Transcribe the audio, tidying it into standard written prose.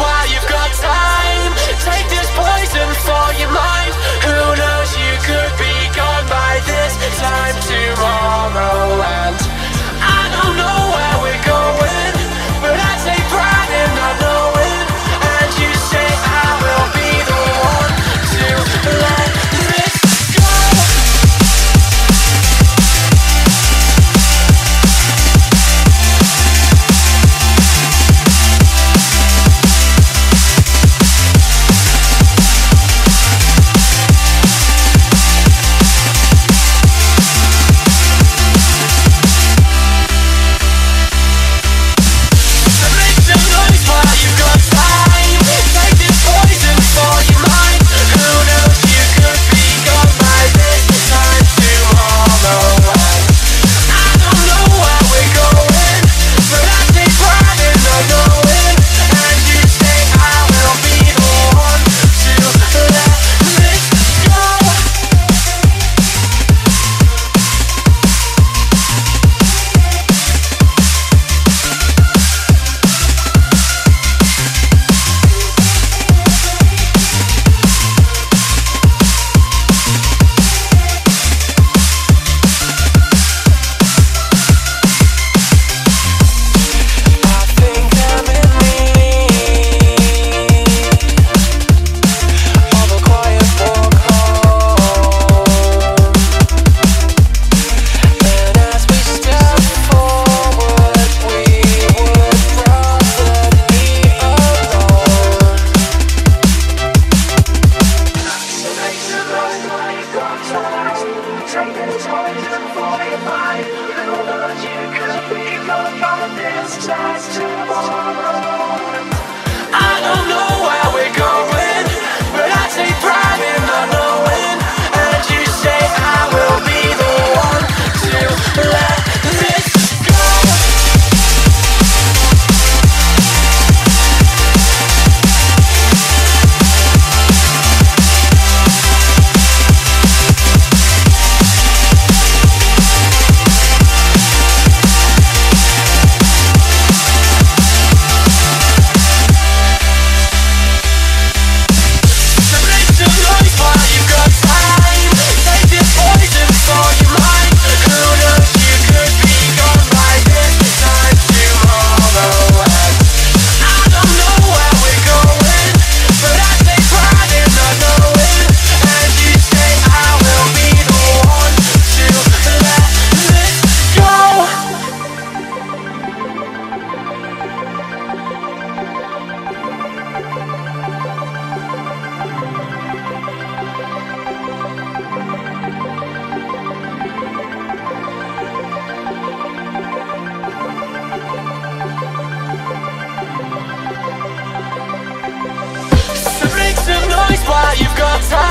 while you've got time. Take this poison for your mind. Who knows, you could be gone by this time tomorrow. And I don't know where we're going, but I take pride in not knowing. And you say I will be the one to let this go. Time.